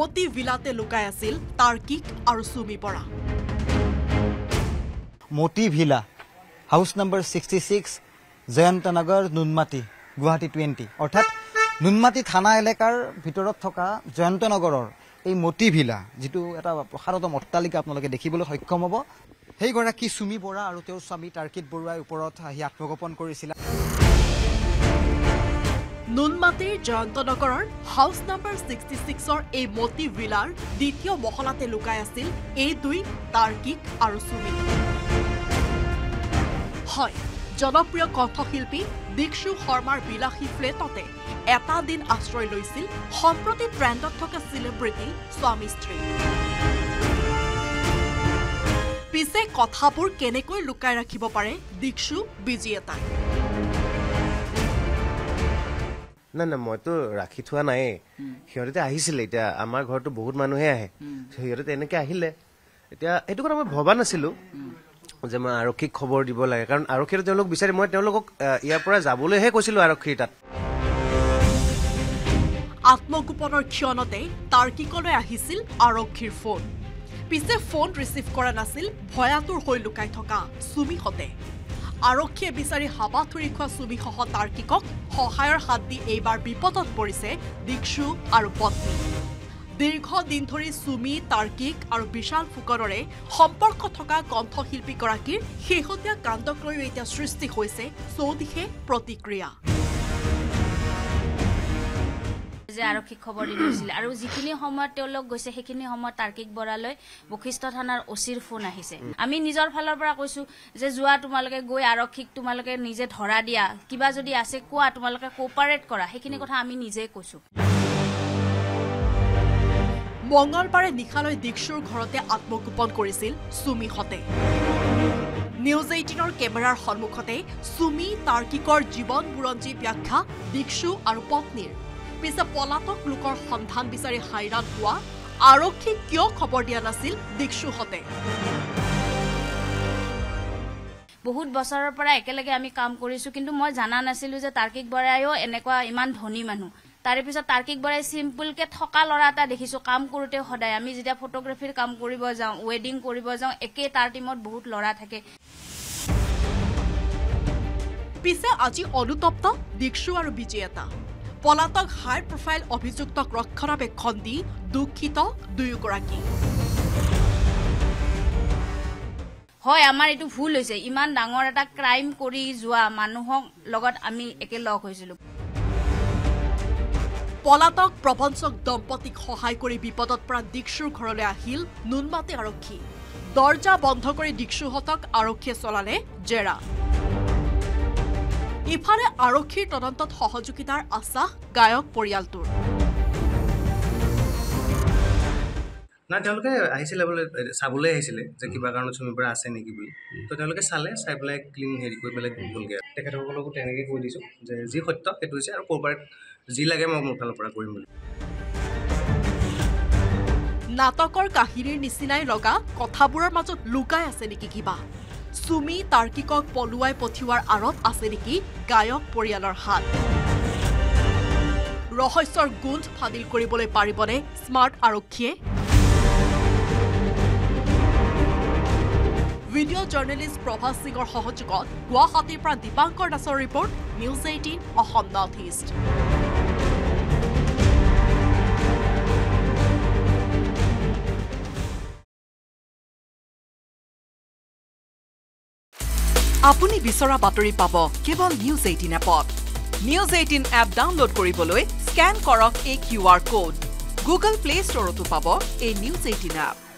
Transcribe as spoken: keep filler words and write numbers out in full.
Moti Villa te lukai asil Tarkik aru Sumi Bora. Moti Villa, house number sixty-six, Jhantanagar, Nunmati, Guwahati twenty. Orthat Nunmati Thana elekar bhitorot thoka Jhantanagaror ei Moti Villa jitu eta prakharodom ottalika apnaloke dekhibole hokkam hobo. Hey goraki Sumi Bora aru teo swami Tarkik boruai uporot ahi atmagopon korisila. Nunmati Jhantanagar house number sixty-six or a Moti Villar dityo moholate lukai asil a dui Tarkik aru Sumi. Hoy জনপ্রিয় কথকশিল্পী দীক্ষু শৰ্মাৰ বিলাসী ফ্লেটতে এটা দিন আশ্ৰয় লৈছিল সম্প্ৰতি ট্ৰেণ্ডত থকা সেলিব্ৰিটি স্বামী স্ত্ৰী পিছে কথাবোৰ কেনেকৈ লুকাই ৰাখিব পাৰে দীক্ষু বিজেতা না না মই তো ৰাখি থোৱা নাই হিৰতে আহিছিল এটা আমাৰ ঘৰটো বহুত মানুহে আহে হিৰতে এনেকৈ আহিলে এটা এটো কৰা মই ভবা নাছিল যেমা আৰক্ষী খবৰ দিব লাগে কাৰণ আৰক্ষীৰ তেওঁলোক বিচাৰি মই তেওঁলোকক ইয়াৰ পৰা যাবলৈ হে কৈছিল আৰক্ষী তাত আত্মগোপনৰ ক্ষণতে তাৰ্কিকলৈ আহিছিল আৰক্ষীৰ ফোন পিছে ফোন ৰিসিভ কৰা নাছিল ভয়াতুৰ হৈ লুকাই থকা সুমি হতে আৰক্ষীয়ে বিচাৰি হাবাথুৰি খোৱা সুমি সহ তাৰ্কিকক সহায়ৰ হাত দি এইবাৰ বিপদত পৰিছে দীক্ষু আৰু পত্নী দীৰ্ঘ দিন ধৰি সুমি তাৰ্কিক আৰু বিশাল ফুকনৰে সম্পৰ্ক থকা কণ্ঠশিল্পী গৰাকীৰ শেহতীয়া কাণ্ডক লৈ এটা সৃষ্টি হৈছে চৌদিশে প্ৰতিক্ৰিয়া যে আৰক্ষী খবৰ দিছিল আৰু যিখিনি সময়ত তেওঁলোক গৈছে সেইখিনি সময়ত তাৰ্কিক বৰালৈ বখিষ্ঠ থানাৰ অচিৰ ফোন আহিছে আমি নিজৰ ফালৰ পৰা কৈছো যে জুৱা তোমালকে গৈ আৰক্ষীক তোমালকে নিজে ধৰা দিয়া কিবা যদি আছে কোৱা তোমালকে কোঅপাৰেট কৰা সেইখিনি কথা আমি নিজে কৈছো মঙ্গলবাৰে নিশালৈ দীক্ষুৰ ঘৰতে আত্মগোপন কৰিছিল সুমি হতে নিউজ এইটিনৰ কেমেৰাৰ সন্মুখতে সুমি তাৰ্কিকৰ জীৱন বুৰঞ্জী ব্যাখ্যা দীক্ষু আৰু পত্নীৰ পিছে পলাতক লোকৰ সন্ধান বিচাৰি হাইৰাণ হোৱা আৰক্ষী কিয় খবৰ দিয়া নাছিল দীক্ষু হতে বহুত বছৰৰ পৰা একেলগে আমি কাম কৰিছো কিন্তু মই জানা নাছিলো যে তাৰ্কিক বৰায়ো এনেকুৱা ইমান ধনী মানুহ তাৰে পিছত তাৰ্কিক বৰাই সিম্পলকে থকা লৰাটা দেখিছো কাম কৰোতে হদায় আমি যেতিয়া ফটোগ্ৰাফিৰ কাম কৰিব যাওঁ ওয়েডিং কৰিব যাওঁ একে তাৰ টিমত বহুত লৰা থাকে পিছে আজি অনুতপ্ত দীক্ষু আৰু বিজেতা পলাতক হাই প্ৰোফাইল অভিযুক্ত ৰক্ষণাবেক্ষণ দি দুখিত দুয়োগৰাকী হয় আমাৰ এটো ভুল হৈছে ইমান ডাঙৰ এটা ক্ৰাইম কৰি যোৱা মানুহক লগত আমি একে লগ হৈছিল পলাতক প্ৰবঞ্চক দম্পতিক সহায় কৰি বিপদত পৰা দীক্ষুৰ ঘৰলৈ আহিল নুনমাতি আৰক্ষী দৰ্জা বন্ধ কৰি দীক্ষুহতক আৰক্ষীয়ে চলালে জেৰা ইফালে আৰক্ষীৰ তদন্তত সহযোগিতাৰ আশা গায়ক পৰিয়ালটোৰ না তেওঁলোকে আহিছিল বলে সাবলে আহিছিল যে কিবা কাৰণে সুমি বৰা আছে নেকি বুলি তো তেওঁলোকে সালে সাইবলাই ক্লিন হেৰি কৰি পেলাই গুগলকে তেখেতসকলকো তেনেকৈ কৈ দিছো যে যি সত্য সেইটো হৈছে আৰু কৰবাৰ যি লাগে মই মোৰ ফালৰ পৰা কৰিম বুলি নাটকৰ কাহিনীৰ নিচিনাই লগা কথাবোৰৰ মাজত লুকাই আছে নেকি কিবা সুমি তাৰ্কিকক পলুৱাই পঠিওৱাৰ আৰত আছে নেকি গায়ক পৰিয়ালৰ হাত ৰহস্যৰ গুণ ফাদিল কৰিবলৈ পাৰিবনে স্মাৰ্ট আৰক্ষীয়ে Video journalist Prabha Singhor Hohochukot, Guwahati Pra Dipankar Dasar report, News eighteen Assam Northeast. আপুনি বিচৰা বাতৰি পাব কেৱল নিউজ এইটিন এপত নিউজ এইটিন এপ ডাউনলোড কৰিবলৈ স্ক্যান কৰক এই QR code Google Play Store টো পাব এই নিউজ এইটিন এপ